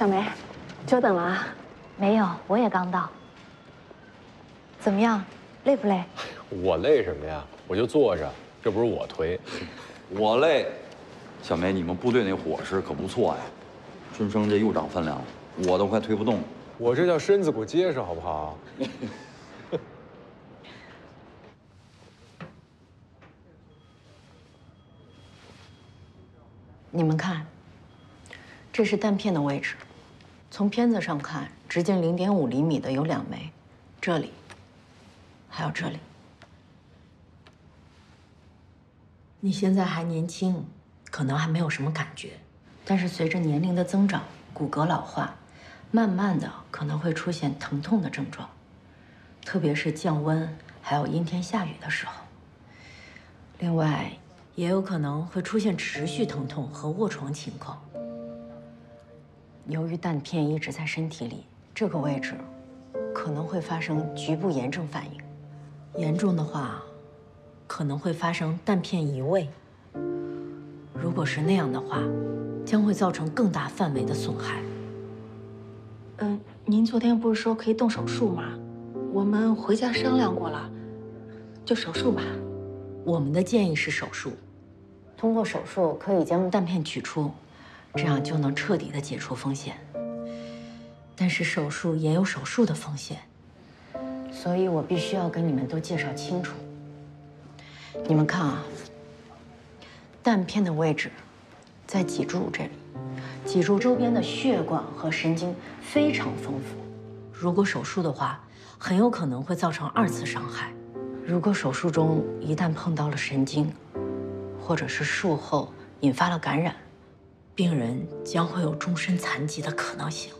小梅，久等了啊！没有，我也刚到。怎么样，累不累？我累什么呀？我就坐着，这不是我颓。我累。小梅，你们部队那伙食可不错呀，春生这又涨饭量了，我都快推不动了。我这叫身子骨结实，好不好？你们看，这是弹片的位置，从片子上看，直径0.5厘米的有2枚，这里，还有这里。你现在还年轻，可能还没有什么感觉，但是随着年龄的增长，骨骼老化，慢慢的可能会出现疼痛的症状，特别是降温还有阴天下雨的时候。另外， 也有可能会出现持续疼痛和卧床情况。由于弹片一直在身体里，这个位置可能会发生局部炎症反应，严重的话可能会发生弹片移位。如果是那样的话，将会造成更大范围的损害。您昨天不是说可以动手术吗？我们回家商量过了，就手术吧。我们的建议是手术。 通过手术可以将弹片取出，这样就能彻底的解除风险。但是手术也有手术的风险，所以我必须要跟你们都介绍清楚。你们看啊，弹片的位置在脊柱这里，脊柱周边的血管和神经非常丰富。如果手术的话，很有可能会造成2次伤害。如果手术中一旦碰到了神经， 或者是术后引发了感染，病人将会有终身残疾的可能性。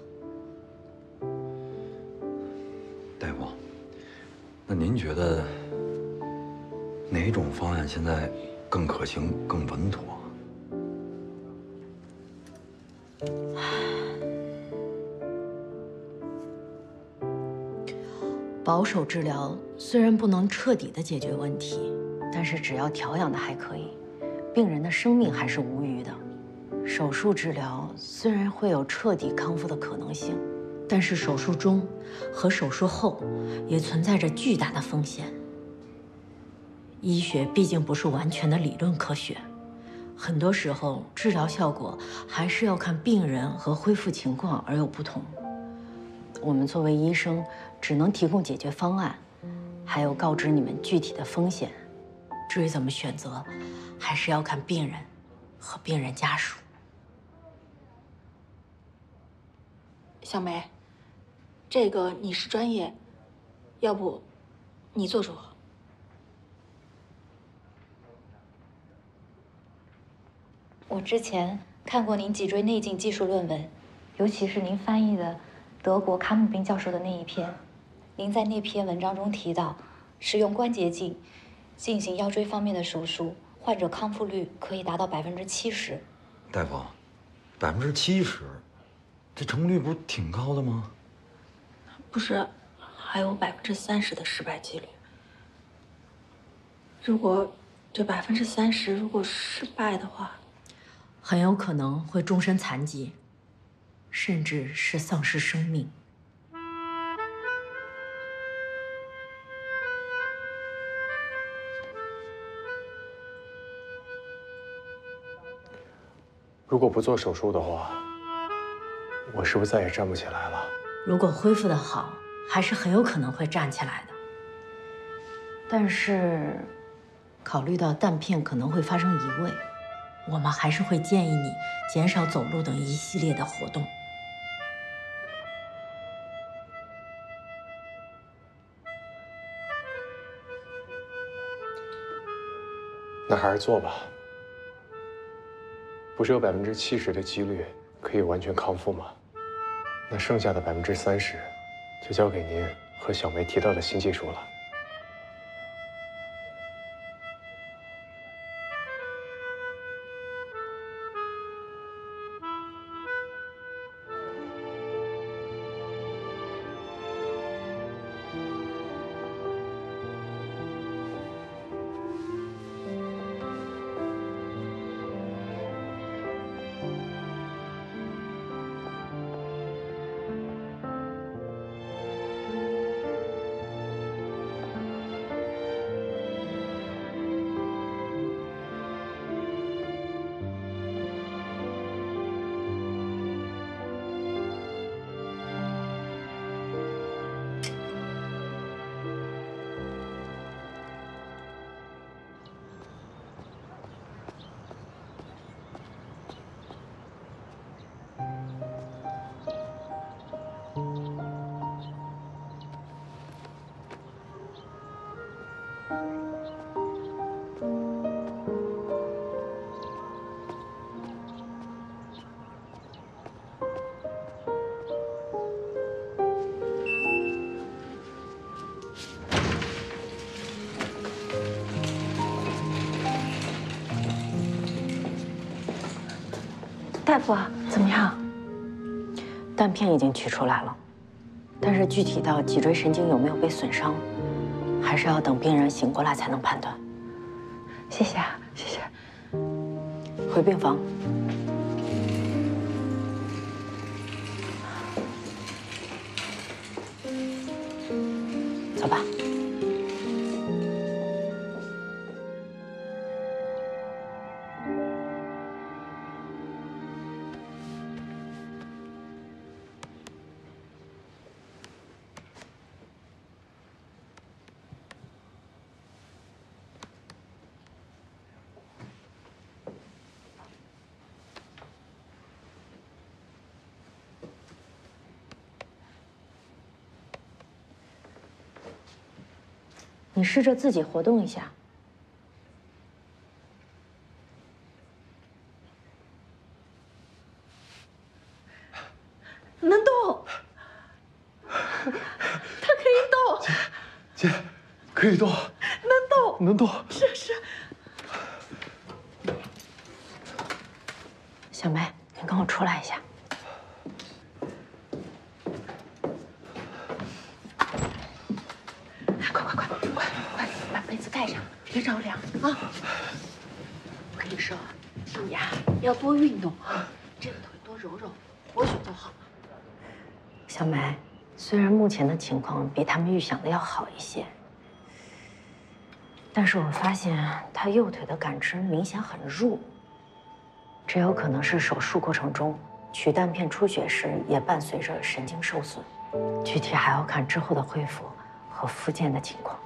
大夫，那您觉得哪种方案现在更可行、更稳妥？保守治疗虽然不能彻底的解决问题，但是只要调养的还可以， 病人的生命还是无虞的。手术治疗虽然会有彻底康复的可能性，但是手术中和手术后也存在着巨大的风险。医学毕竟不是完全的理论科学，很多时候治疗效果还是要看病人和恢复情况而有不同。我们作为医生，只能提供解决方案，还有告知你们具体的风险。至于怎么选择， 还是要看病人和病人家属。小梅，这个你是专业，要不你做主。我之前看过您脊椎内镜技术论文，尤其是您翻译的德国卡姆宾教授的那一篇。您在那篇文章中提到，使用关节镜进行腰椎方面的手术， 患者康复率可以达到70%。大夫，70%，这成功率不是挺高的吗？不是，还有30%的失败几率。如果这30%如果失败的话，很有可能会终身残疾，甚至是丧失生命。 如果不做手术的话，我是不是再也站不起来了？如果恢复的好，还是很有可能会站起来的。但是，考虑到弹片可能会发生移位，我们还是会建议你减少走路等一系列的活动。那还是做吧。 不是有70%的几率可以完全康复吗？那剩下的30%就交给您和小梅提到的新技术了。大夫，怎么样？弹片已经取出来了，但是具体到脊椎神经有没有被损伤，还是要等病人醒过来才能判断。谢谢啊，谢谢。回病房。 走吧。你试着自己活动一下。能动，他可以动。姐，可以动。能动，能动。是是。小梅，你跟我出来一下。 别着凉啊！我跟你说，你呀要多运动啊，这个腿多揉揉，活血就好。小梅，虽然目前的情况比他们预想的要好一些，但是我发现她右腿的感知明显很弱，这有可能是手术过程中取弹片出血时也伴随着神经受损，具体还要看之后的恢复和复健的情况。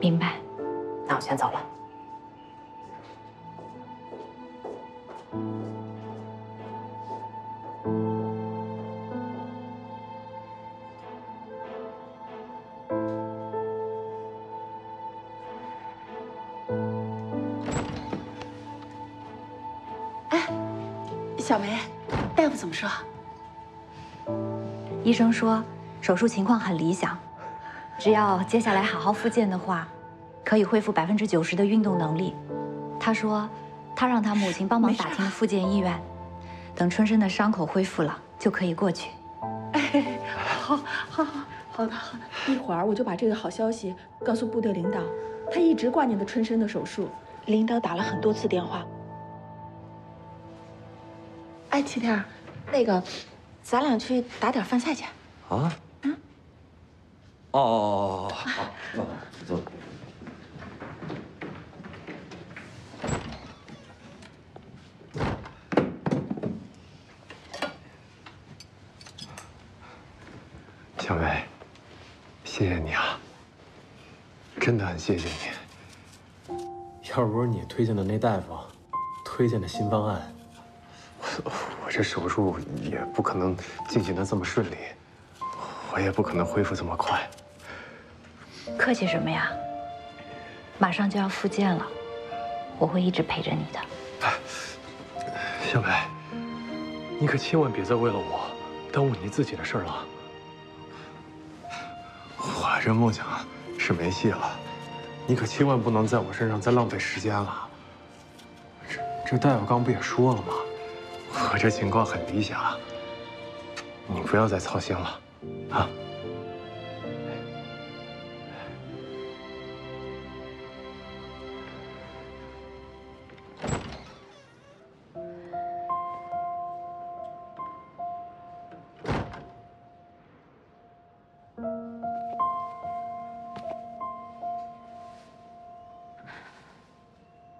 明白，那我先走了。哎，小梅，大夫怎么说？医生说手术情况很理想。 只要接下来好好复健的话，可以恢复90%的运动能力。他说，他让他母亲帮忙打听复健意愿，等春生的伤口恢复了就可以过去。哎，好，好，好，好的，好的。一会儿我就把这个好消息告诉部队领导，他一直挂念着春生的手术，领导打了很多次电话。哎，齐天儿，那个，咱俩去打点饭菜去。啊？ 哦，好，走。小梅，谢谢你啊，真的很谢谢你。要不是你推荐的那大夫推荐的新方案，我这手术也不可能进行的这么顺利，我也不可能恢复这么快。 客气什么呀？马上就要复健了，我会一直陪着你的。小梅，你可千万别再为了我耽误你自己的事了。我这梦想是没戏了，你可千万不能在我身上再浪费时间了。这大夫刚不也说了吗？我这情况很理想，你不要再操心了，啊。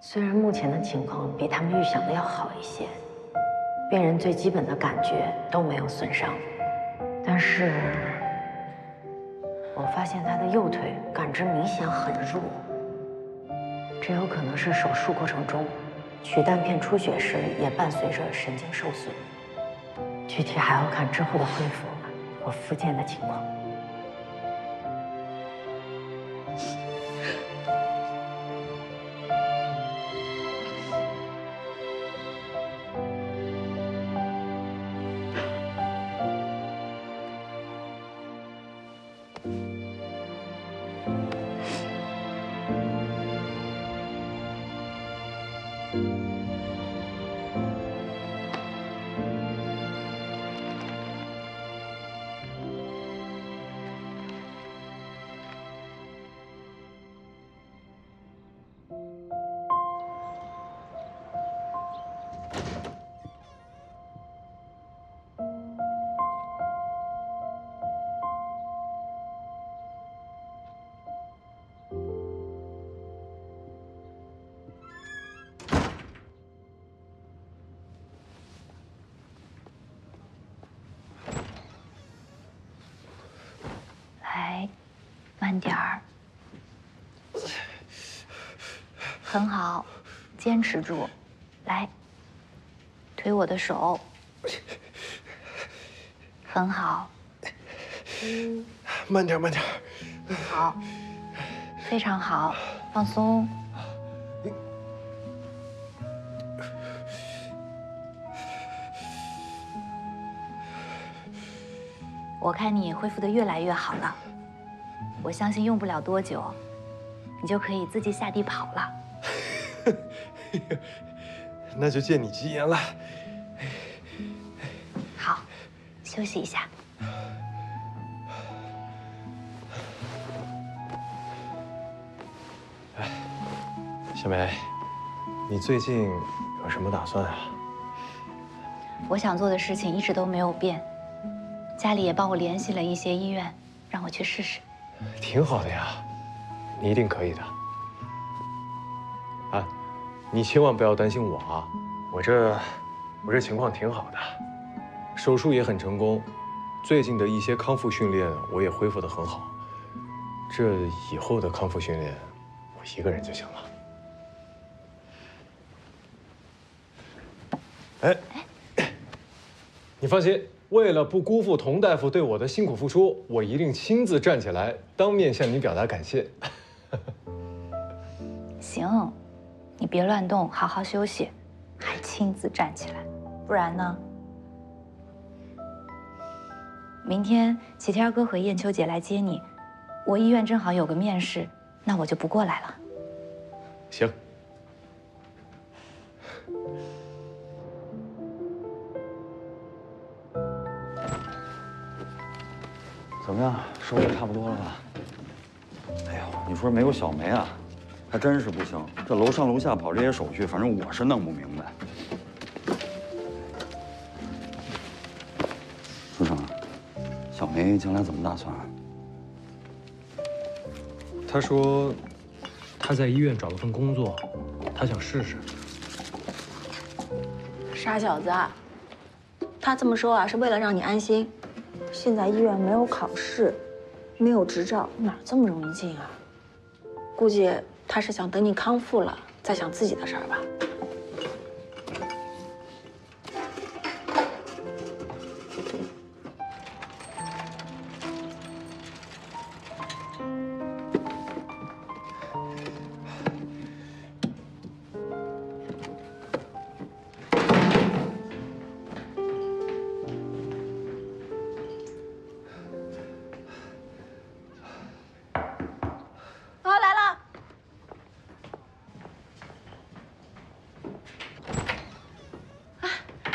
虽然目前的情况比他们预想的要好一些，病人最基本的感觉都没有损伤，但是我发现他的右腿感知明显很弱，这有可能是手术过程中取弹片出血时也伴随着神经受损，具体还要看之后的恢复和复健的情况。慢点儿。很好，坚持住。来，推我的手。很好。慢点，慢点。好，非常好，放松。 我看你恢复得越来越好了，我相信用不了多久，你就可以自己下地跑了。那就借你吉言了。好，休息一下。哎，小梅，你最近有什么打算啊？我想做的事情一直都没有变。 家里也帮我联系了一些医院，让我去试试，挺好的呀，你一定可以的。啊，你千万不要担心我啊，我这情况挺好的，手术也很成功，最近的一些康复训练我也恢复得很好，这以后的康复训练我一个人就行了。哎，你放心。 为了不辜负佟大夫对我的辛苦付出，我一定亲自站起来，当面向你表达感谢。行，你别乱动，好好休息，还亲自站起来，不然呢？明天齐天哥和燕秋姐来接你，我医院正好有个面试，那我就不过来了。行。 怎么样，收拾差不多了吧？哎呦，你说没有小梅啊，还真是不行。这楼上楼下跑这些手续，反正我是弄不明白。书生，小梅将来怎么打算啊？她说，她在医院找了份工作，她想试试。傻小子，她这么说啊，是为了让你安心。 现在医院没有考试，没有执照，哪这么容易进啊？估计他是想等你康复了，再想自己的事儿吧。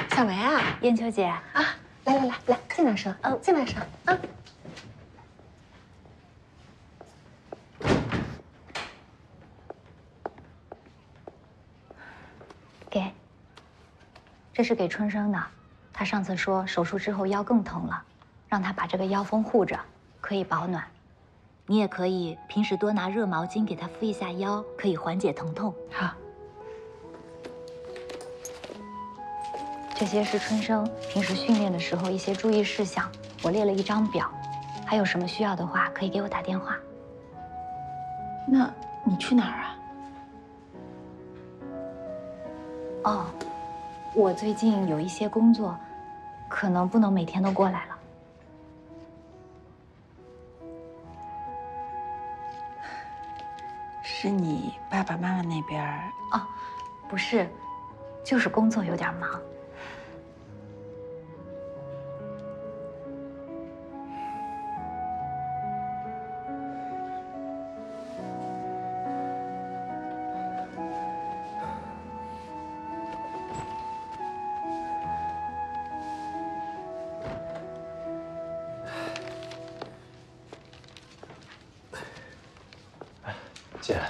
小梅啊，燕秋姐啊，来，进来说，进来说啊。给，这是给春生的，他上次说手术之后腰更疼了，让他把这个腰封护着，可以保暖。你也可以平时多拿热毛巾给他敷一下腰，可以缓解疼痛。好。 这些是春生平时训练的时候一些注意事项，我列了一张表，还有什么需要的话可以给我打电话。那你去哪儿啊？哦，我最近有一些工作，可能不能每天都过来了。是你爸爸妈妈那边？哦，不是，就是工作有点忙。 姐，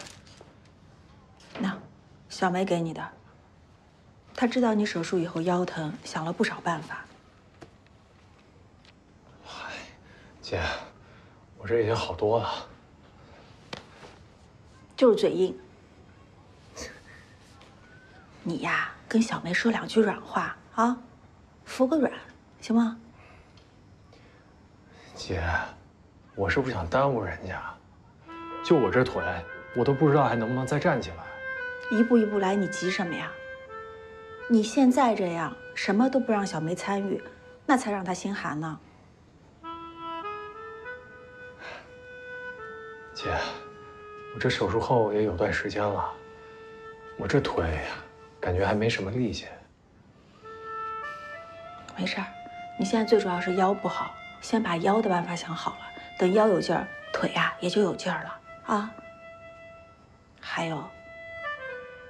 那小梅给你的。她知道你手术以后腰疼，想了不少办法。嗨，姐，我这已经好多了。就是嘴硬。你呀，跟小梅说两句软话啊，服个软，行吗？姐，我是不想耽误人家，就我这腿，我都不知道还能不能再站起来。一步一步来，你急什么呀？你现在这样，什么都不让小梅参与，那才让她心寒呢。姐，我这手术后也有段时间了，我这腿感觉还没什么力气。没事儿，你现在最主要是腰不好，先把腰的办法想好了，等腰有劲儿，腿呀也就有劲儿了啊。还有，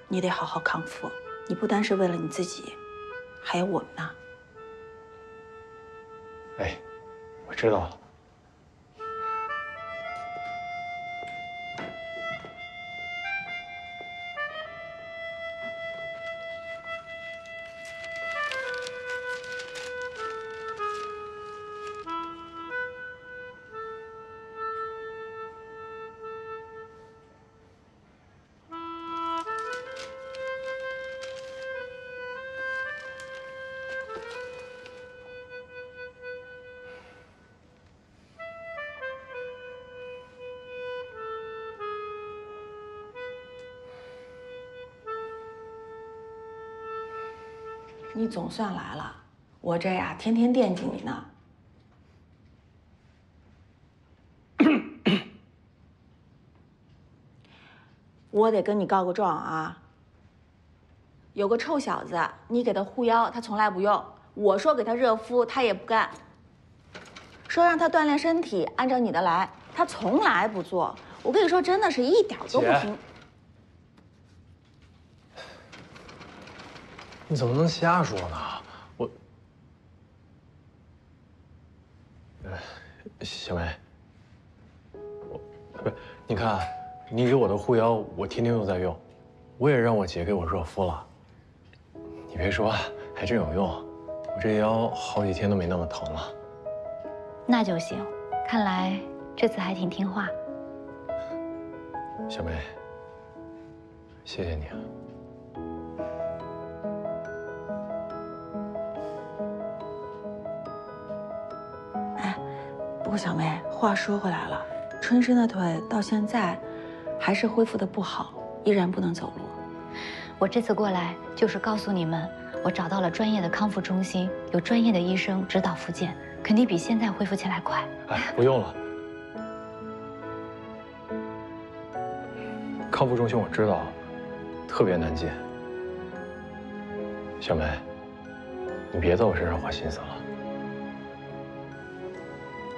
你得好好康复。 你不单是为了你自己，还有我们呢。哎，我知道了。你总算来了，我这呀天天惦记你呢。我得跟你告个状啊。有个臭小子，你给他护腰，他从来不用；我说给他热敷，他也不干。说让他锻炼身体，按照你的来，他从来不做。我跟你说，真的是一点都不听。 你怎么能瞎说呢？我，小梅，不是，你看，你给我的护腰，我天天都在用，我也让我姐给我热敷了。你别说，还真有用，我这腰好几天都没那么疼了。那就行，看来这次还挺听话。小梅，谢谢你啊。 不过小梅，话说回来了，春生的腿到现在还是恢复的不好，依然不能走路。我这次过来就是告诉你们，我找到了专业的康复中心，有专业的医生指导复健，肯定比现在恢复起来快。哎，不用了，康复中心我知道，特别难进。小梅，你别在我身上花心思了。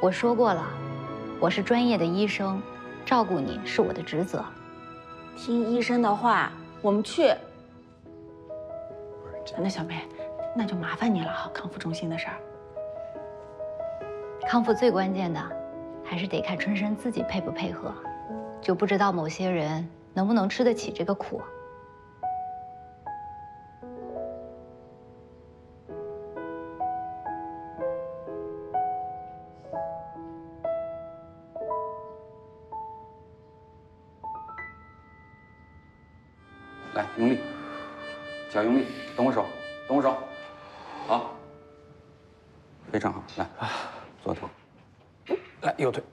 我说过了，我是专业的医生，照顾你是我的职责。听医生的话，我们去。那小梅，那就麻烦你了哈，康复中心的事儿。康复最关键的，还是得看春生自己配不配合，就不知道某些人能不能吃得起这个苦。 来，用力，脚用力，等我手，等我手，好，非常好，来，左腿，来右腿，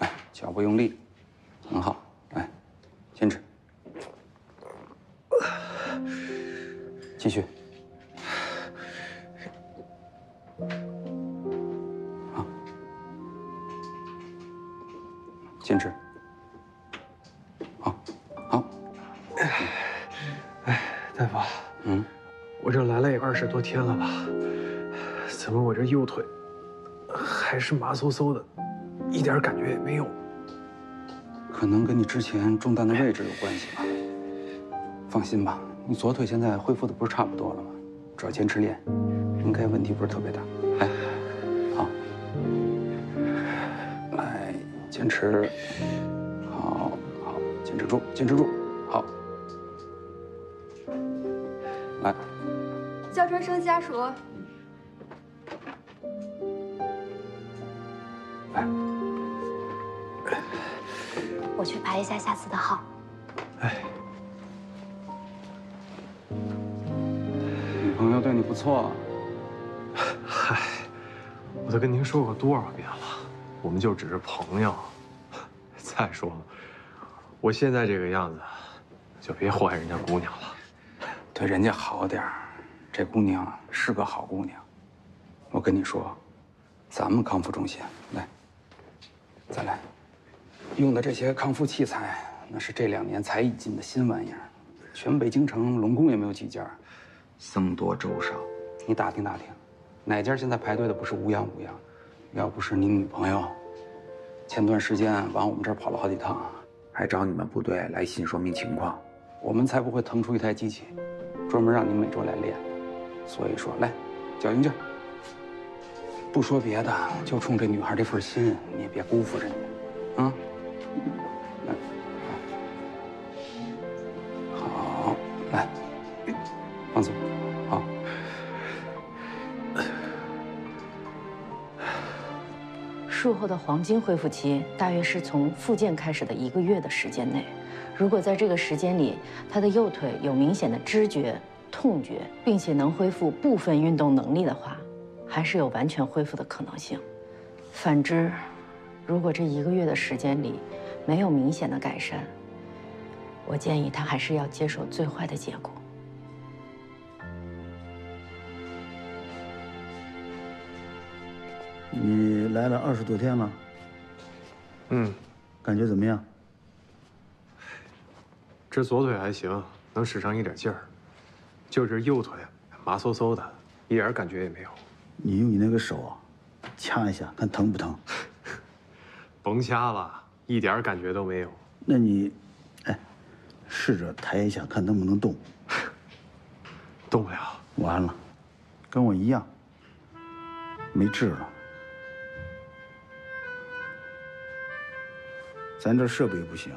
来，脚部用力，很好，来，坚持，继续，好，坚持。 20多天了吧？怎么我这右腿还是麻嗖嗖的，一点感觉也没有？可能跟你之前中弹的位置有关系吧。放心吧，你左腿现在恢复的不是差不多了吗？只要坚持练，应该问题不是特别大。哎，好，来，坚持，好好，坚持住，坚持住，好，来。 肖春生家属，来，我去排一下下次的号。哎，女朋友对你不错。嗨，我都跟您说过多少遍了，我们就只是朋友，再说了，我现在这个样子，就别祸害人家姑娘了。对人家好点儿，这姑娘是个好姑娘。我跟你说，咱们康复中心来，再来，用的这些康复器材，那是这2年才引进的新玩意儿，全北京城拢共也没有几家，僧多粥少。你打听打听，哪家现在排队的不是无恙无恙？要不是你女朋友。 前段时间往我们这儿跑了好几趟，还找你们部队来信说明情况，我们才不会腾出一台机器，专门让你每周来练。所以说，来，矫情劲儿。不说别的，就冲这女孩这份心，你也别辜负人家，啊。来，好，来，放松，好。 术后的黄金恢复期大约是从复健开始的1个月的时间内，如果在这个时间里，他的右腿有明显的知觉、痛觉，并且能恢复部分运动能力的话，还是有完全恢复的可能性。反之，如果这1个月的时间里没有明显的改善，我建议他还是要接受最坏的结果。 你来了20多天了，嗯，感觉怎么样？这左腿还行，能使上一点劲儿，就这右腿麻嗖嗖的，一点感觉也没有。你用你那个手啊，掐一下，看疼不疼？甭掐了，一点感觉都没有。那你，哎，试着抬一下，看能不能动。动不了。完了，跟我一样，没治了。 咱这设备不行，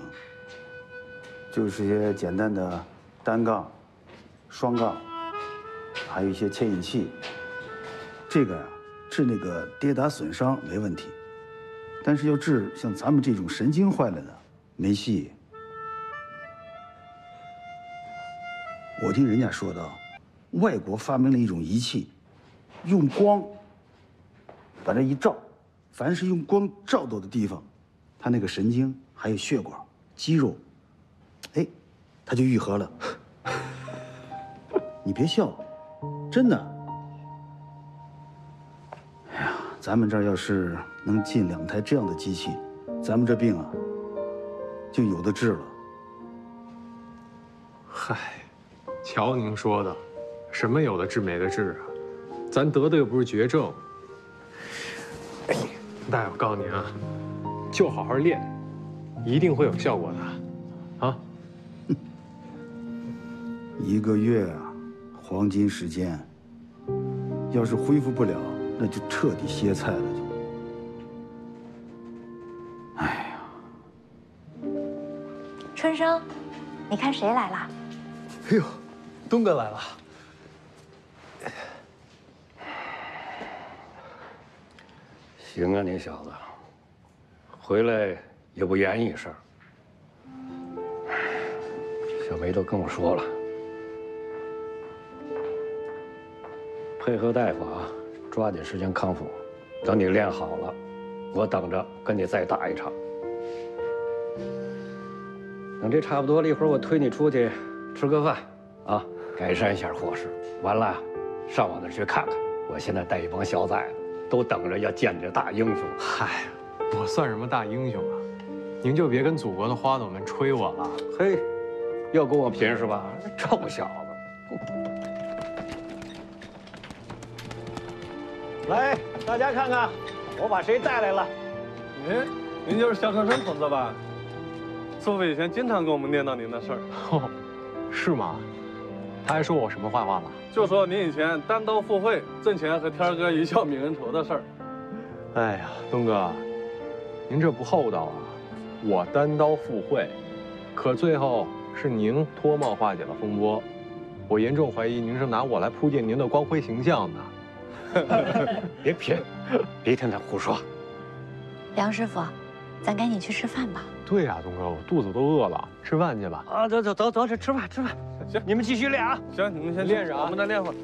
就是些简单的单杠、双杠，还有一些牵引器。这个呀，治那个跌打损伤没问题，但是要治像咱们这种神经坏了的，没戏。我听人家说的，外国发明了一种仪器，用光把这一照，凡是用光照到的地方。 他那个神经还有血管、肌肉，哎，他就愈合了。你别笑，真的。哎呀，咱们这儿要是能进2台这样的机器，咱们这病啊就有的治了。嗨，瞧您说的，什么有的治没的治啊？咱得的又不是绝症。哎，大爷，我告诉您啊。 就好好练，一定会有效果的，啊！1个月啊，黄金时间。要是恢复不了，那就彻底歇菜了就。哎呀，春生，你看谁来了？哎呦，东哥来了。行啊，你小子。 回来也不言一声，小梅都跟我说了，配合大夫啊，抓紧时间康复。等你练好了，我等着跟你再打一场。等这差不多了，一会儿我推你出去吃个饭，啊，改善一下伙食。完了，上我那去看看。我现在带一帮小崽子，都等着要见你这大英雄。嗨。 我算什么大英雄啊！您就别跟祖国的花朵们吹我了。嘿，又跟我贫是吧？臭小子！来，大家看看，我把谁带来了。哎，您就是肖长生同志吧？师傅以前经常跟我们念叨您的事儿。哦，是吗？他还说我什么坏话了？就说您以前单刀赴会挣钱和天儿哥一笑泯恩仇的事儿。哎呀，东哥。 您这不厚道啊！我单刀赴会，可最后是您脱帽化解了风波。我严重怀疑您是拿我来铺垫您的光辉形象的。别贫，别听他胡说。梁师傅，咱赶紧去吃饭吧。对呀、啊，东哥，我肚子都饿了，吃饭去吧。啊，走走走走，这吃饭吃饭。行，你们继续练啊。行，你们先练着啊，我们再练会儿。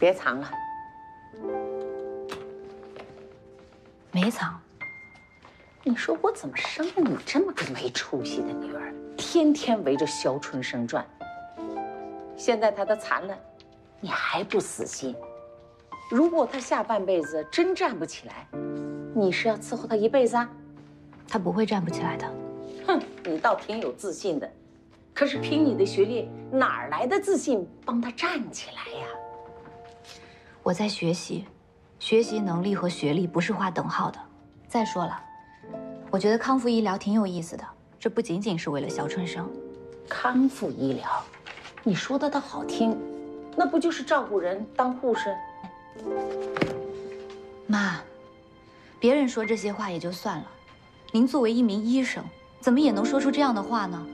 别藏了。没藏。你说我怎么生了你这么个没出息的女儿，天天围着肖春生转？现在他的残了，你还不死心？如果他下半辈子真站不起来，你是要伺候他一辈子啊？他不会站不起来的。哼，你倒挺有自信的。 可是凭你的学历，哪来的自信帮他站起来呀？我在学习，学习能力和学历不是画等号的。再说了，我觉得康复医疗挺有意思的，这不仅仅是为了肖春生。康复医疗，你说的倒好听，那不就是照顾人、当护士？妈，别人说这些话也就算了，您作为一名医生，怎么也能说出这样的话呢？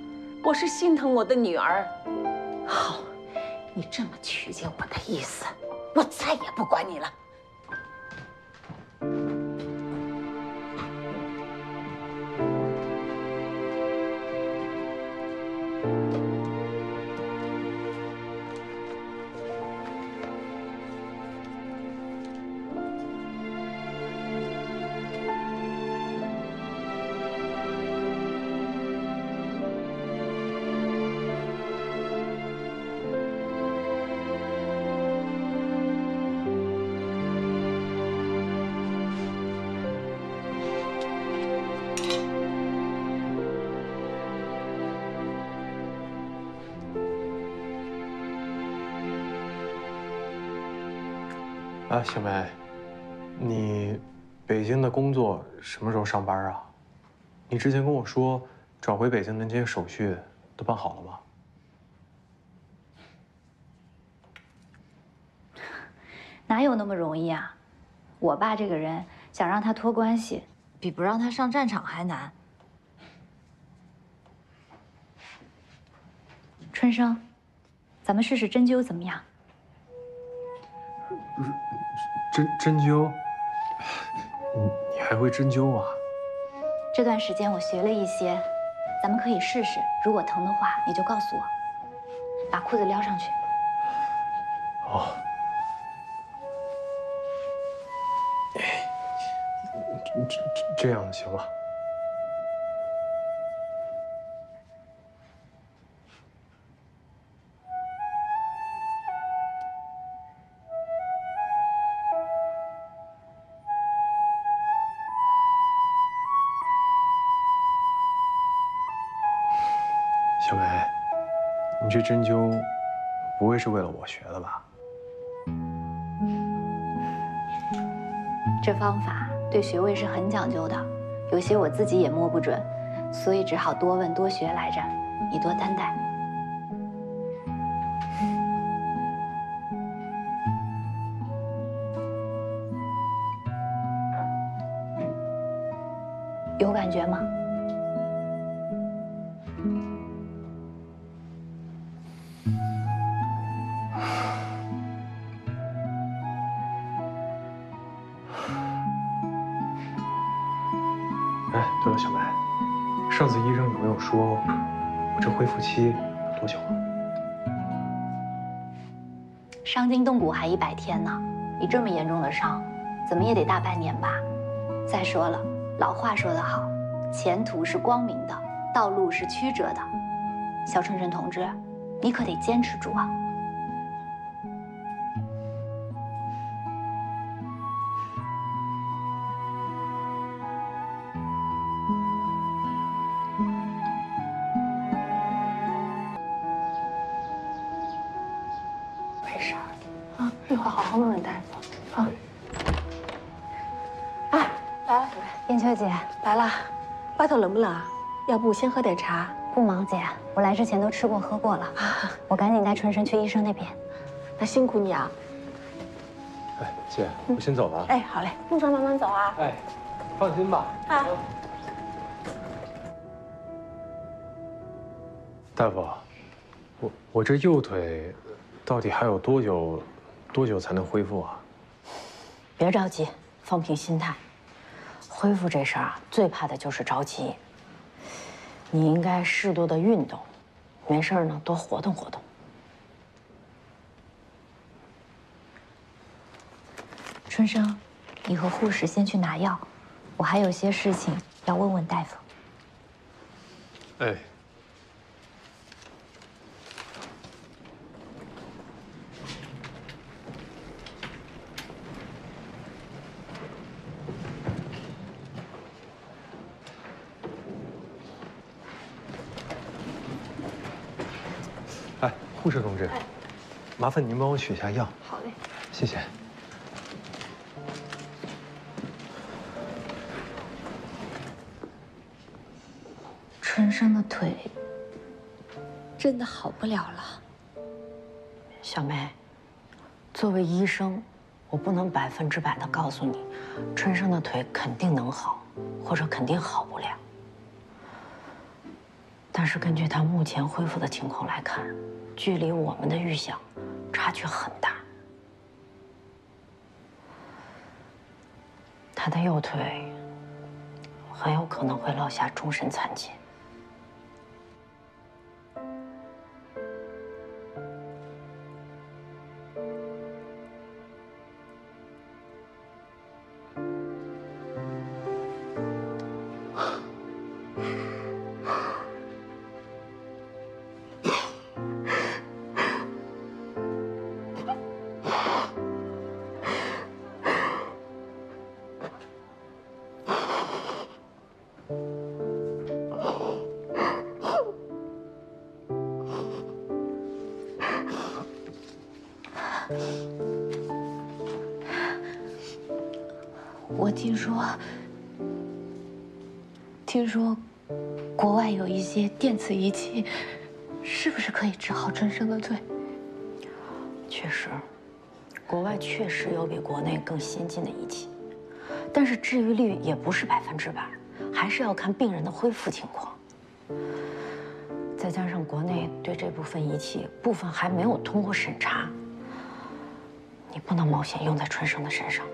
我是心疼我的女儿，好，你这么曲解我的意思，我再也不管你了。啊，小梅，你北京的工作什么时候上班啊？你之前跟我说转回北京的那些手续都办好了吗？哪有那么容易啊！我爸这个人，想让他托关系，比不让他上战场还难。春生，咱们试试针灸怎么样？ 针灸，你还会针灸啊？这段时间我学了一些，咱们可以试试。如果疼的话，你就告诉我。把裤子撩上去。哦。这样行吗？小梅，你这针灸不会是为了我学的吧？这方法对穴位是很讲究的，有些我自己也摸不准，所以只好多问多学来着，你多担待。有感觉吗？ 上次医生有没有说，我这恢复期要多久啊？伤筋动骨还100天呢，你这么严重的伤，怎么也得大半年吧？再说了，老话说得好，前途是光明的，道路是曲折的。肖春生同志，你可得坚持住啊！ 外头冷不冷？要不先喝点茶？不忙，姐，我来之前都吃过喝过了。我赶紧带春生去医生那边。那辛苦你啊！哎，姐，我先走了啊。哎，好嘞，路上慢慢走啊。哎，放心吧。啊。大夫，我这右腿到底还有多久才能恢复啊？别着急，放平心态。 恢复这事儿啊，最怕的就是着急。你应该适度的运动，没事呢多活动活动。春生，你和护士先去拿药，我还有些事情要问问大夫。哎。 护士同志，麻烦您帮我取下药。好嘞，谢谢。春生的腿真的好不了了。小梅，作为医生，我不能100%的告诉你，春生的腿肯定能好，或者肯定好不了。但是根据他目前恢复的情况来看。 距离我们的预想差距很大，他的右腿很有可能会落下终身残疾。我听说，国外有一些电子仪器，是不是可以治好春生的罪？确实，国外确实有比国内更先进的仪器，但是治愈率也不是100%，还是要看病人的恢复情况。再加上国内对这部分仪器部分还没有通过审查。 你不能冒险用在春生的身上。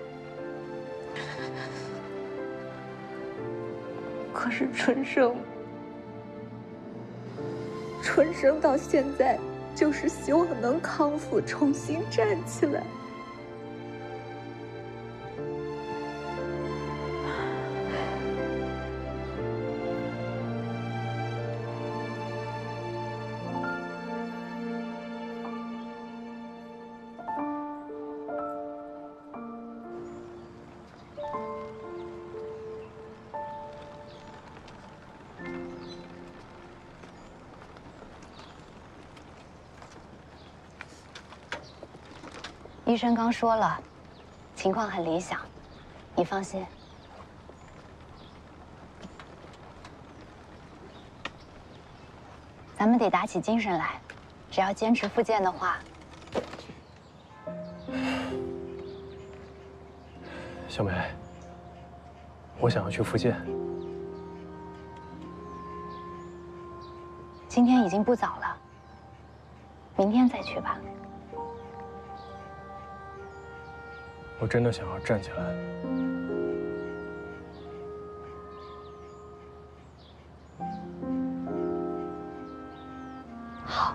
可是春生到现在就是希望能康复，重新站起来。医生刚说了，情况很理想，你放心。咱们得打起精神来，只要坚持复健的话。小梅，我想要去复健。今天已经不早了，明天再去吧。 我真的想要站起来。好。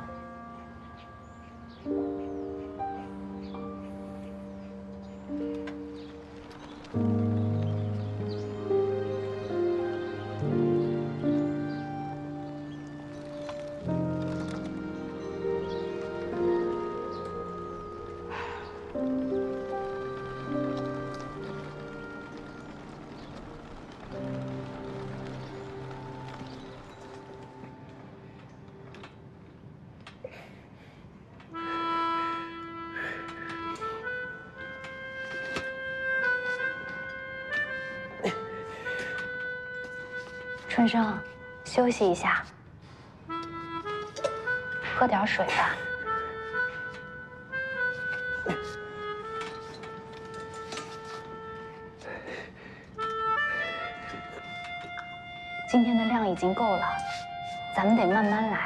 春生，休息一下，喝点水吧。今天的量已经够了，咱们得慢慢来。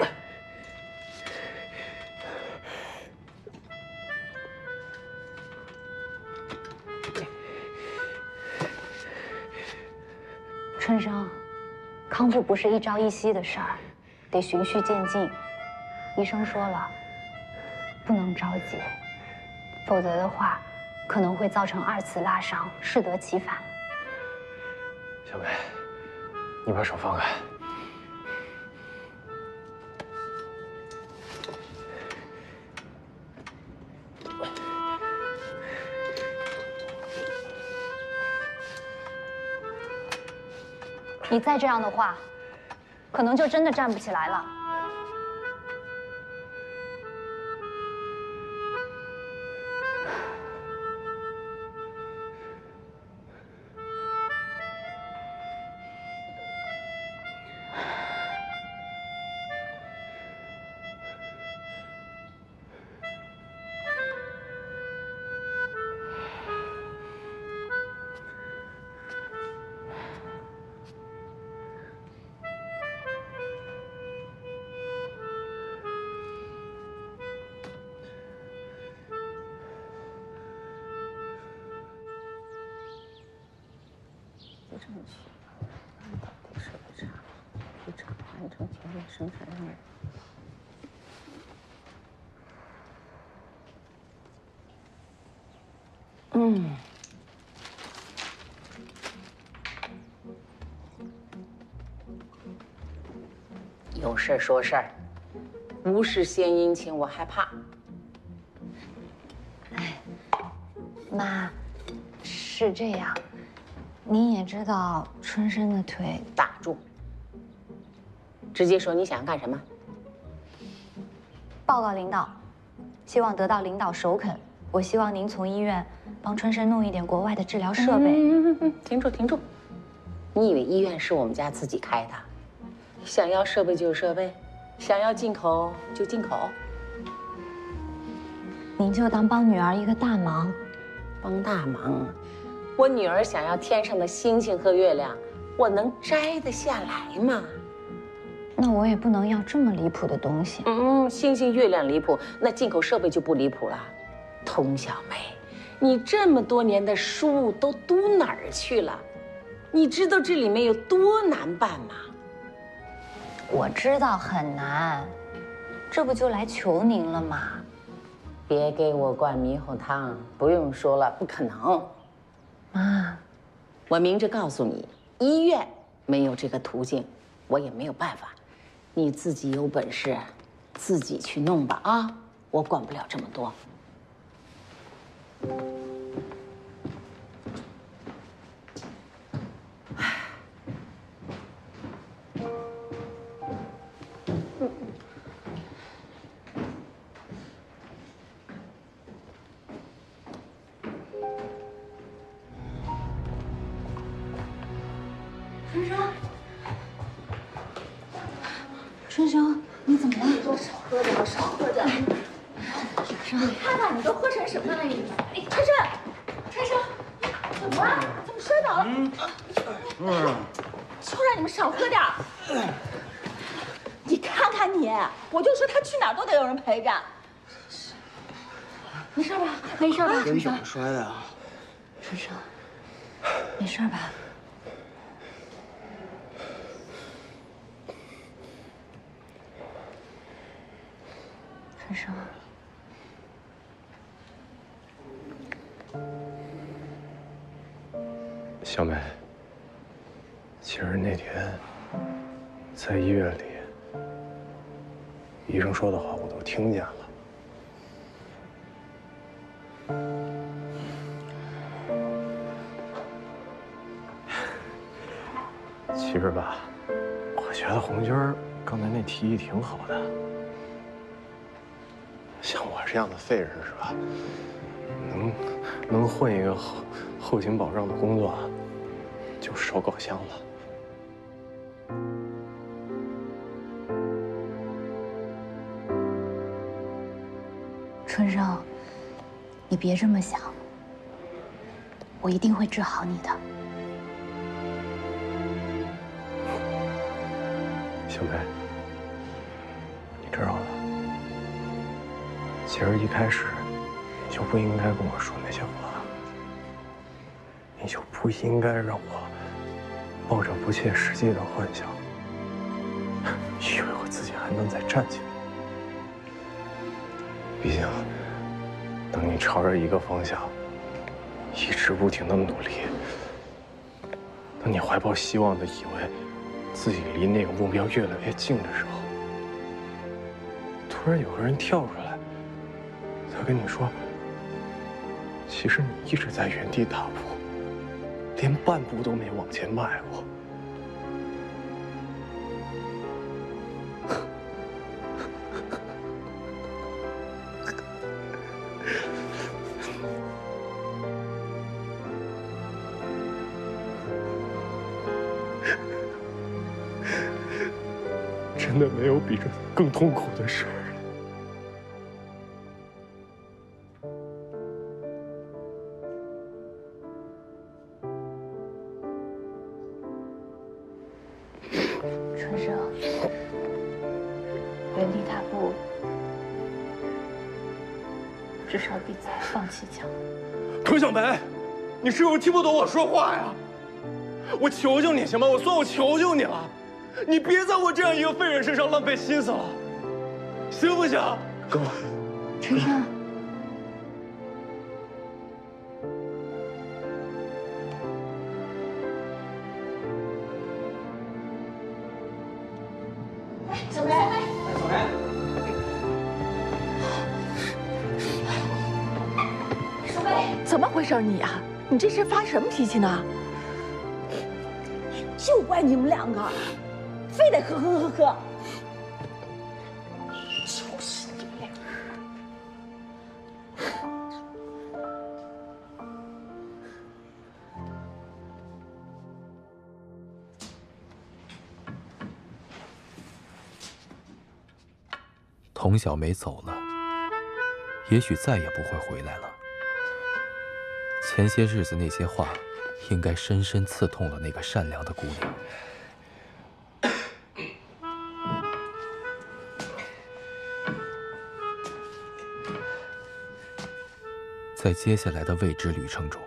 春生。 康复不是一朝一夕的事儿，得循序渐进。医生说了，不能着急，否则的话，可能会造成2次拉伤，适得其反。小梅，你把手放开。你再这样的话，可能就真的站不起来了。 生产任务。有事说事儿，无事献殷勤，我害怕。哎，妈，是这样，您也知道春生的腿打住。 直接说你想要干什么？报告领导，希望得到领导首肯。我希望您从医院帮春生弄一点国外的治疗设备。停住停住！你以为医院是我们家自己开的？想要设备就有设备，想要进口就进口。您就当帮女儿一个大忙，帮大忙。我女儿想要天上的星星和月亮，我能摘得下来吗？ 那我也不能要这么离谱的东西。星星月亮离谱，那进口设备就不离谱了。佟小梅，你这么多年的书都读哪儿去了？你知道这里面有多难办吗？我知道很难，这不就来求您了吗？别给我灌迷糊汤，不用说了，不可能。妈，我明着告诉你，医院没有这个途径，我也没有办法。 你自己有本事，自己去弄吧啊！我管不了这么多。春生。 春生，你怎么了？你多少喝点，少喝点。春生，你看看你都喝成什么了？你，哎，春生，春生，怎么了？怎么摔倒了？就让你们少喝点。你看看你，我就说他去哪儿都得有人陪着。没事吧？没事吧？人怎么摔的啊？春生，没事吧？ 春生，小梅，其实那天在医院里，医生说的话我都听见了。其实吧，我觉得红军刚才那提议挺好的。 像我这样的废人是吧？能混一个后勤保障的工作，就烧高香了。 春生，你别这么想，我一定会治好你的。小梅，你知道吗？ 其实一开始你就不应该跟我说那些话，你就不应该让我抱着不切实际的幻想，以为我自己还能再站起来。毕竟，等你朝着一个方向一直不停的努力。当你怀抱希望的以为自己离那个目标越来越近的时候，突然有个人跳出来，他跟你说：“其实你一直在原地踏步，连半步都没往前迈过。”真的没有比这更痛苦的事儿了。春生，原地踏步，至少比再放弃强。佟小梅，你是不是听不懂我说话呀？我求求你行吗？我算我求求你了。 你别在我这样一个废人身上浪费心思了，行不行？哥，春生，哎，小梅，哎，小梅，小梅，怎么回事你啊？你这是发什么脾气呢？就怪你们两个。 非得喝，就是你们俩。佟小梅走了，也许再也不会回来了。前些日子那些话，应该深深刺痛了那个善良的姑娘。 在接下来的未知旅程中，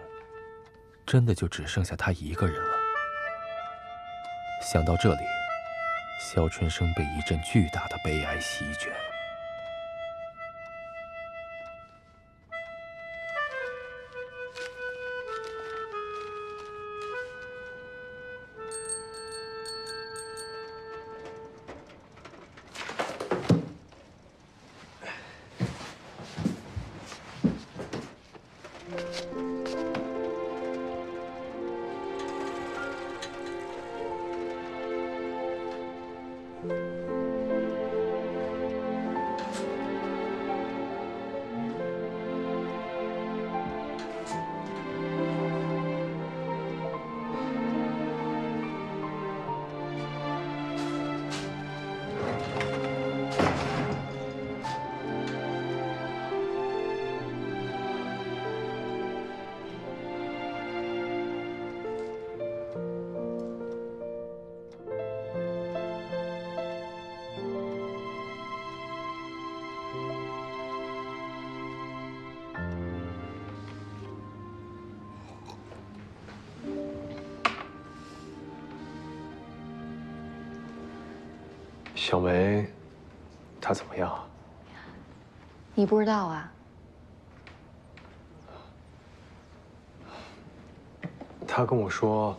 真的就只剩下他一个人了。想到这里，肖春生被一阵巨大的悲哀席卷。小梅，她怎么样啊？你不知道啊？她跟我说，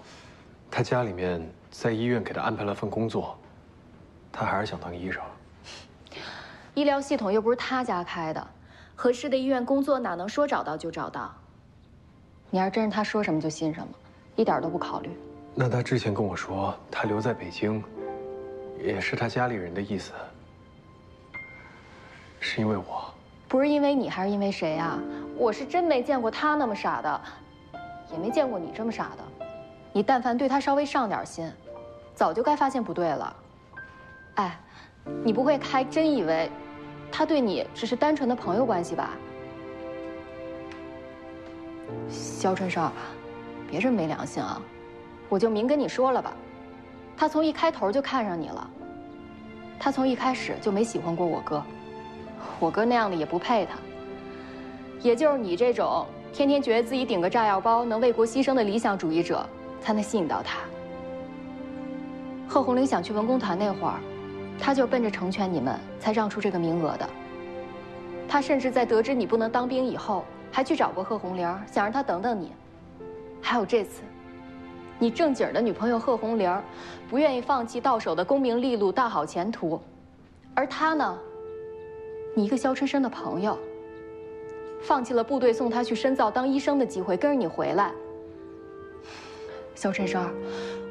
她家里面在医院给她安排了份工作，她还是想当医生。医疗系统又不是她家开的，合适的医院工作哪能说找到就找到？你要是真是她说什么就信什么，一点都不考虑。那她之前跟我说，她留在北京。 也是他家里人的意思，是因为我，不是因为你，还是因为谁啊？我是真没见过他那么傻的，也没见过你这么傻的。你但凡对他稍微上点心，早就该发现不对了。哎，你不会还真以为他对你只是单纯的朋友关系吧？肖春生，别这么没良心啊！我就明跟你说了吧。 他从一开头就看上你了，他从一开始就没喜欢过我哥，我哥那样的也不配他。也就是你这种天天觉得自己顶个炸药包能为国牺牲的理想主义者，才能吸引到他。贺红玲想去文工团那会儿，他就是奔着成全你们才让出这个名额的。他甚至在得知你不能当兵以后，还去找过贺红莲，想让她等等你。还有这次，你正经的女朋友贺红莲不愿意放弃到手的功名利禄、大好前途，而她呢，你一个肖春生的朋友，放弃了部队送她去深造当医生的机会，跟着你回来。肖春生，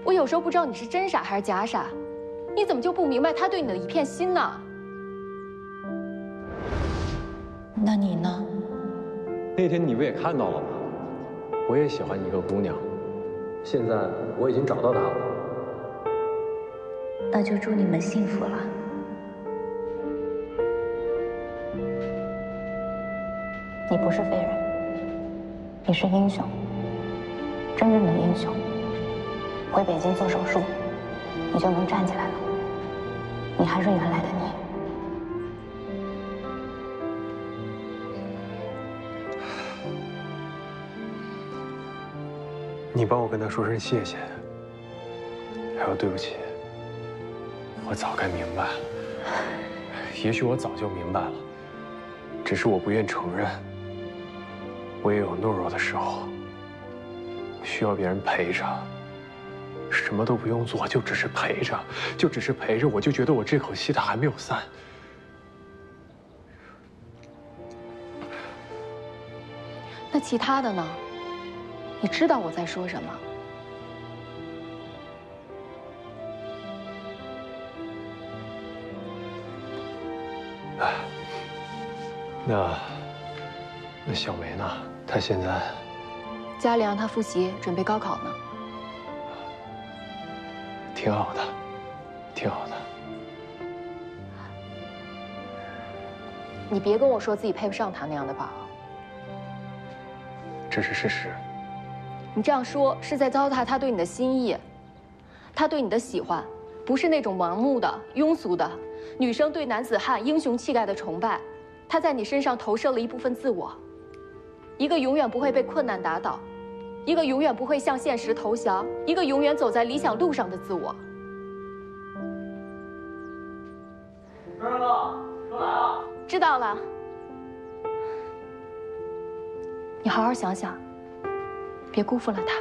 我有时候不知道你是真傻还是假傻，你怎么就不明白他对你的一片心呢？ 那你呢？那天你不也看到了吗？我也喜欢一个姑娘，现在我已经找到她了。那就祝你们幸福了。你不是废人，你是英雄，真正的英雄。回北京做手术，你就能站起来了。你还是原来的你。 你帮我跟他说声谢谢，还有对不起。我早该明白，也许我早就明白了，只是我不愿承认。我也有懦弱的时候，需要别人陪着，什么都不用做，就只是陪着，我就觉得我这口气它还没有散。那其他的呢？ 你知道我在说什么？哎，那小梅呢？她现在家里让她复习，准备高考呢。挺好的，你别跟我说自己配不上她那样的宝，这是事实。 你这样说是在糟蹋他对你的心意，他对你的喜欢，不是那种盲目的、庸俗的女生对男子汉英雄气概的崇拜，他在你身上投射了一部分自我，一个永远不会被困难打倒，一个永远不会向现实投降，一个永远走在理想路上的自我。春生哥，都来了。知道了。你好好想想。 别辜负了他。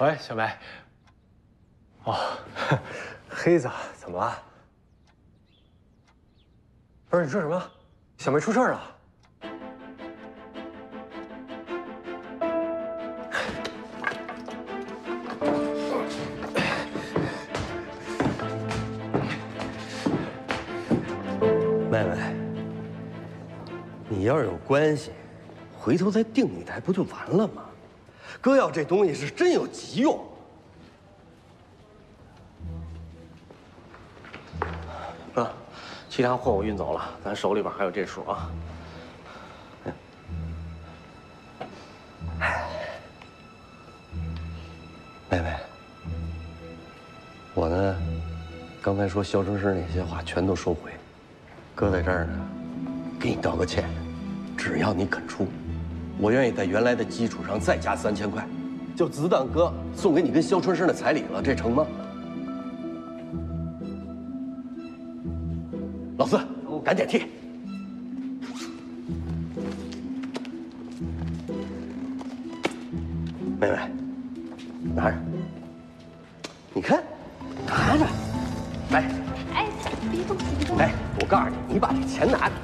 喂，小梅。哦，黑子，怎么了？不是你说什么？小梅出事了？妹妹，你要是有关系，回头再定你台不就完了吗？ 哥要这东西是真有急用。哥，其他货我运走了，咱手里边还有这数啊。妹妹，我呢，刚才说肖春生那些话全都收回，哥在这儿呢，给你道个歉，只要你肯出。 我愿意在原来的基础上再加3000块，就子弹哥送给你跟肖春生的彩礼了，这成吗？赶紧踢！妹妹，拿着，你看，拿着，来。哎，别动，别动！哎，我告诉你，你把这钱拿着，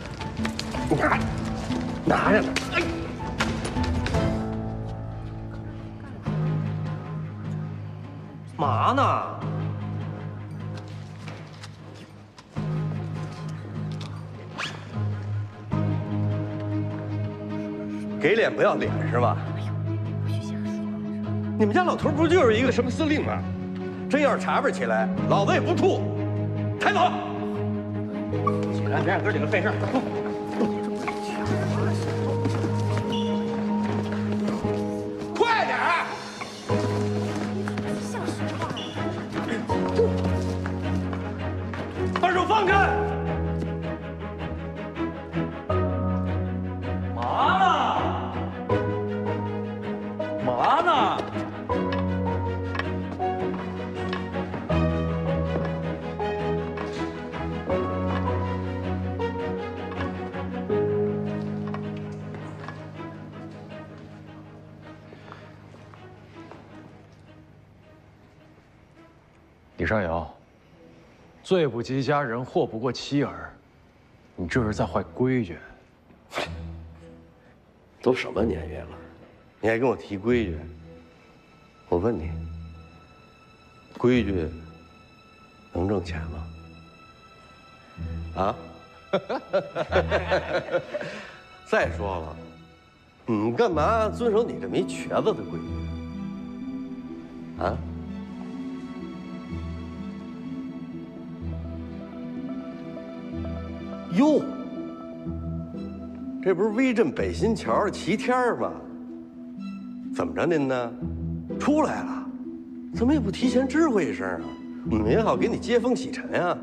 你拿着，拿着呢。哎。 嘛呢？给脸不要脸是吧？你们家老头不就是一个什么司令吗？真要是查查起来，老子也不吐。抬走！起来，别让哥几个费事儿。 放开！嘛呢？嘛呢？李尚尧。 罪不及家人，祸不过妻儿，你这是在坏规矩。都什么年月了，你还跟我提规矩？我问你，规矩能挣钱吗？啊？再说了，你干嘛遵守你这没瘸子的规矩？啊？ 哟，这不是威震北新桥的齐天儿吗？怎么着您呢？出来了，怎么也不提前知会一声啊？我们也好给你接风洗尘啊。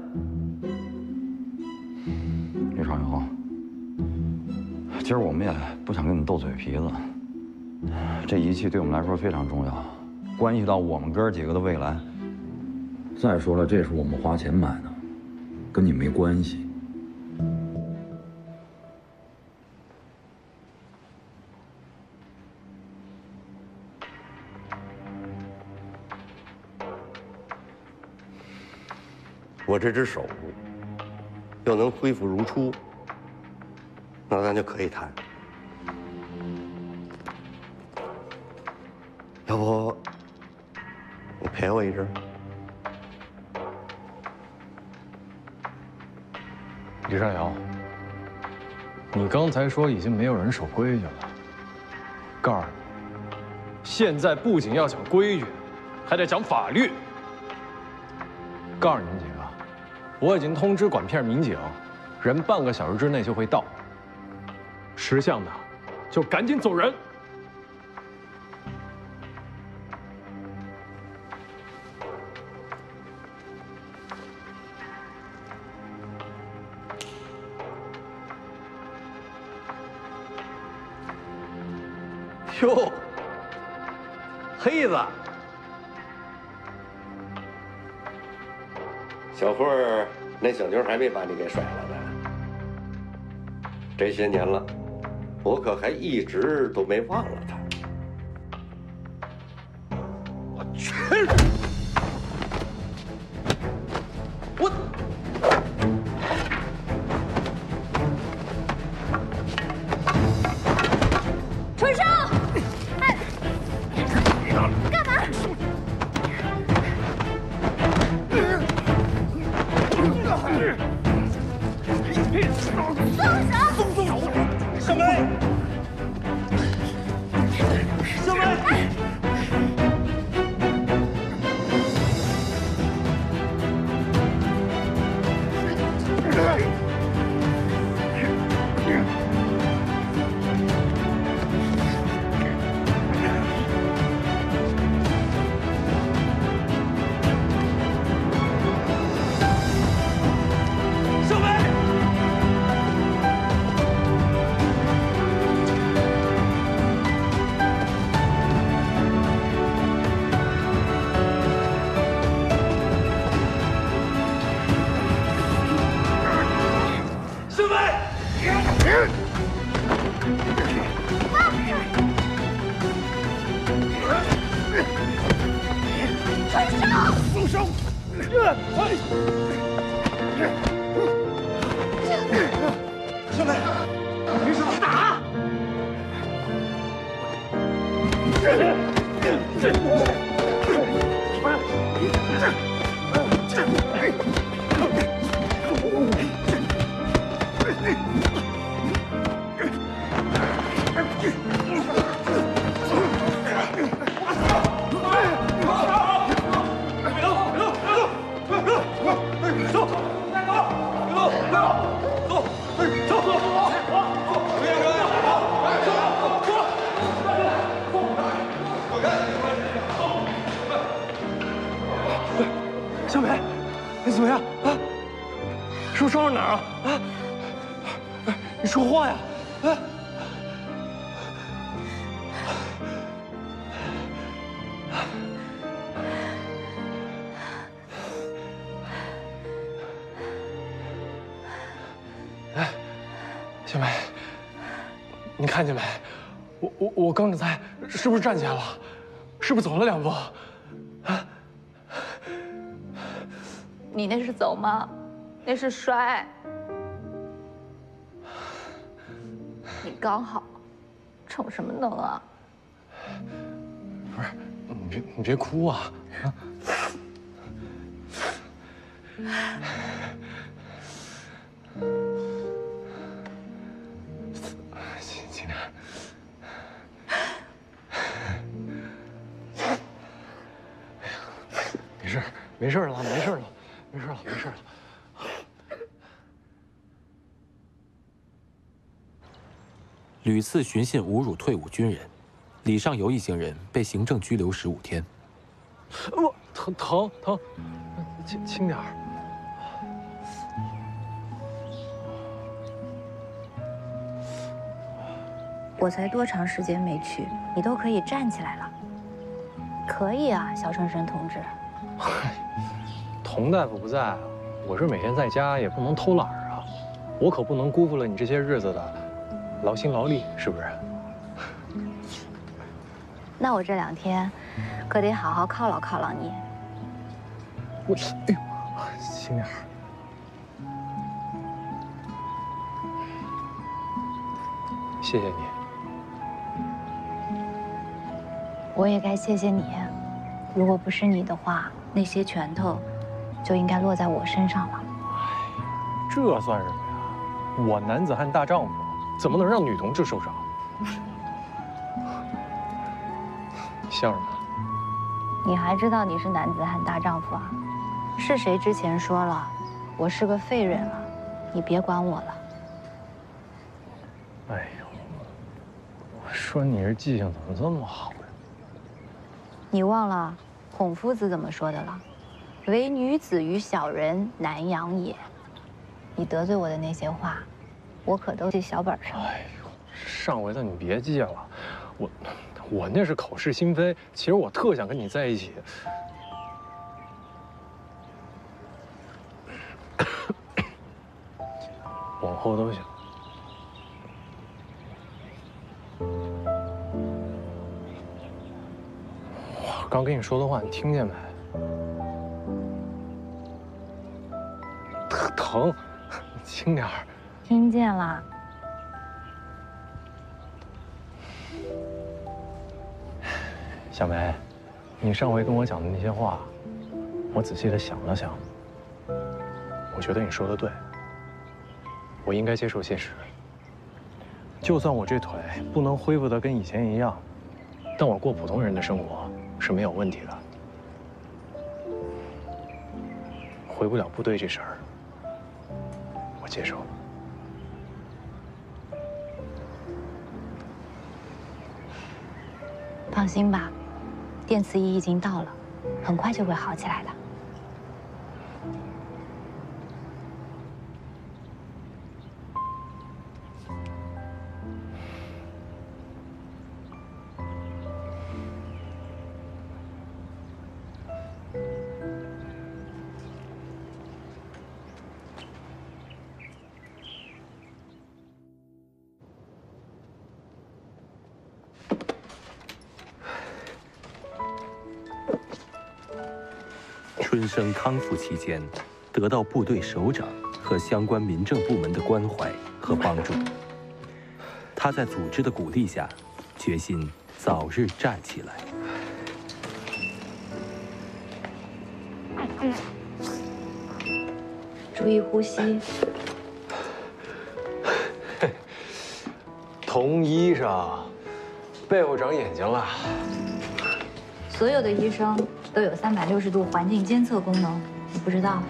李少尧，今儿我们也不想跟你斗嘴皮子，这仪器对我们来说非常重要，关系到我们哥几个的未来。再说了，这是我们花钱买的，跟你没关系。 我这只手要能恢复如初，那咱就可以谈。要不你陪我一阵？李尚尧，你刚才说已经没有人守规矩了，告诉你，现在不仅要讲规矩，还得讲法律。告诉你们几个。 我已经通知管片民警，人半个小时之内就会到。识相的，就赶紧走人。哟，黑子。 小慧儿，那小妞还没把你给甩了呢。这些年了，我可还一直都没忘了她。我去！我春生，哎，干嘛？ 小梅，小梅，小梅。兄弟，你手打！怎么样啊？是不是伤着哪儿啊？啊！你说话呀！啊！哎，小梅，你看见没？我刚才是不是站起来了？是不是走了两步？啊？ 你那是走吗？那是摔。你刚好，逞什么能啊？不是，你别哭啊！啊！进来。没事，没事了，没事了。 没事了，没事了。屡次寻衅侮辱退伍军人，李尚游一行人被行政拘留15天。我疼，轻点儿。我才多长时间没去，你都可以站起来了。可以啊，小春生同志。童大夫不在，我这每天在家也不能偷懒啊，我可不能辜负了你这些日子的劳心劳力，是不是？那我这2天可得好好犒劳犒劳你。我，哎呦，轻点儿。 谢谢你。我也该谢谢你，如果不是你的话，那些拳头。 就应该落在我身上了。这算什么呀？我男子汉大丈夫，怎么能让女同志受伤？笑什么？你还知道你是男子汉大丈夫啊？是谁之前说了我是个废人了？你别管我了。哎呦，我说你这记性怎么这么好呀？你忘了孔夫子怎么说的了？ 唯女子与小人难养也。你得罪我的那些话，我可都记小本上。哎呦，上回的你别记了，我那是口是心非。其实我特想跟你在一起。往后都行。我刚跟你说的话，你听见没？ 疼，轻点儿。听见了。小梅，你上回跟我讲的那些话，我仔细的想了想，我觉得你说的对。我应该接受现实。就算我这腿不能恢复的跟以前一样，但我过普通人的生活是没有问题的。回不了部队这事儿。 接受。放心吧，电磁仪已经到了，很快就会好起来的。春生康复期间，得到部队首长和相关民政部门的关怀和帮助。他在组织的鼓励下，决心早日站起来。注意呼吸。童医生，背后长眼睛了。所有的医生都有360度环境监测功能，你不知道？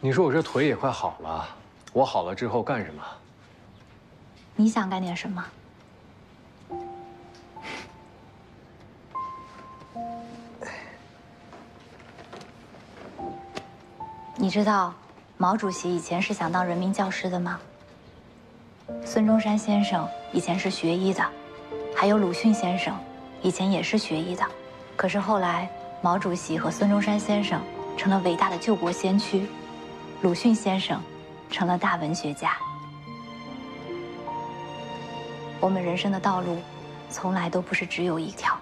你说我这腿也快好了，我好了之后干什么？你想干点什么？你知道毛主席以前是想当人民教师的吗？孙中山先生以前是学医的，还有鲁迅先生以前也是学医的，可是后来毛主席和孙中山先生成了伟大的救国先驱。鲁迅先生成了大文学家。我们人生的道路从来都不是只有一条，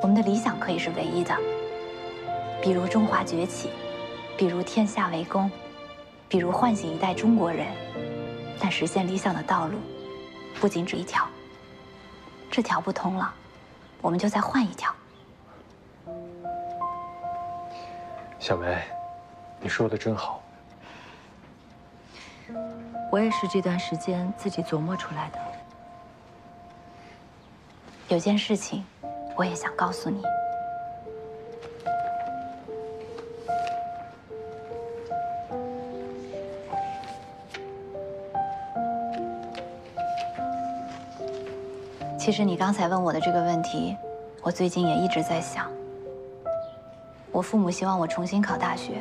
我们的理想可以是唯一的。比如中华崛起，比如天下为公，比如唤醒一代中国人。但实现理想的道路不仅只一条，这条不通了，我们就再换一条。小梅，你说的真好。我也是这段时间自己琢磨出来的。有件事情，我也想告诉你。其实你刚才问我的这个问题，我最近也一直在想。我父母希望我重新考大学，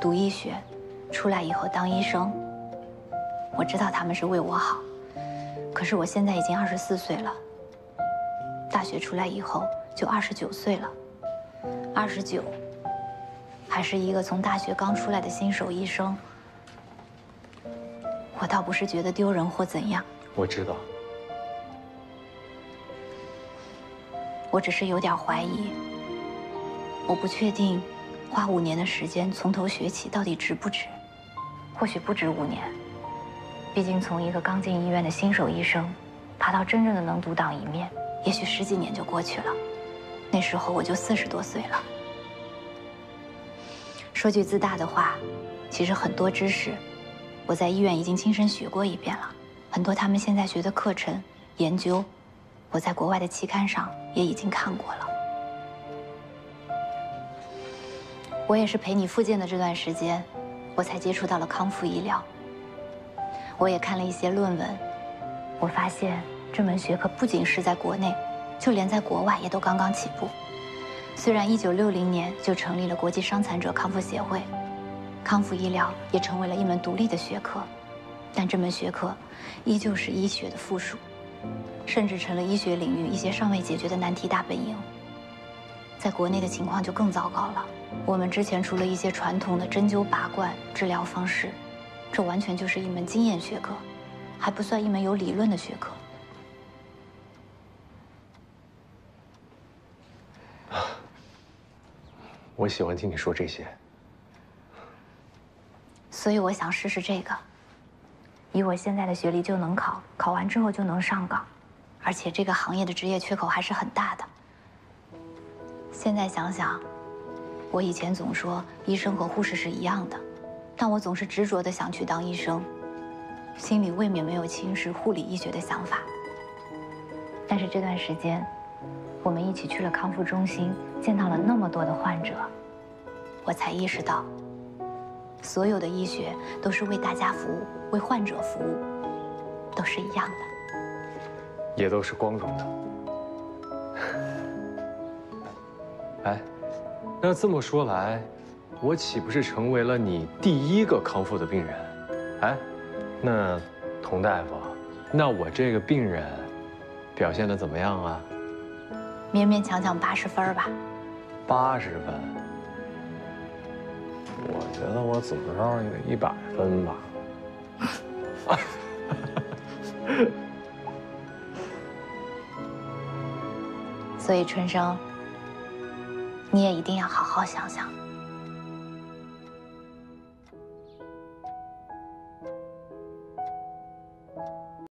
读医学，出来以后当医生。我知道他们是为我好，可是我现在已经24岁了。大学出来以后就29岁了，29还是一个从大学刚出来的新手医生，我倒不是觉得丢人或怎样。我知道，我只是有点怀疑，我不确定花5年的时间从头学起到底值不值，或许不值5年。毕竟从一个刚进医院的新手医生，爬到真正的能独当一面，也许十几年就过去了。那时候我就40多岁了。说句自大的话，其实很多知识，我在医院已经亲身学过一遍了。很多他们现在学的课程、研究，我在国外的期刊上也已经看过了。我也是陪你复健的这段时间，我才接触到了康复医疗。我也看了一些论文，我发现这门学科不仅是在国内，就连在国外也都刚刚起步。虽然1960年就成立了国际伤残者康复协会，康复医疗也成为了一门独立的学科，但这门学科依旧是医学的附属，甚至成了医学领域一些尚未解决的难题大本营。在国内的情况就更糟糕了，我们之前除了一些传统的针灸、拔罐治疗方式，这完全就是一门经验学科，还不算一门有理论的学科。我喜欢听你说这些，所以我想试试这个。以我现在的学历就能考，考完之后就能上岗，而且这个行业的职业缺口还是很大的。现在想想，我以前总说医生和护士是一样的，但我总是执着地想去当医生，心里未免没有轻视护理医学的想法。但是这段时间，我们一起去了康复中心，见到了那么多的患者，我才意识到，所有的医学都是为大家服务，为患者服务，都是一样的，也都是光荣的。哎，那这么说来，我岂不是成为了你第一个康复的病人？哎，那佟大夫，那我这个病人表现得怎么样啊？勉勉强强80分吧。80分？我觉得我怎么着也得100分吧。所以春生，你也一定要好好想想。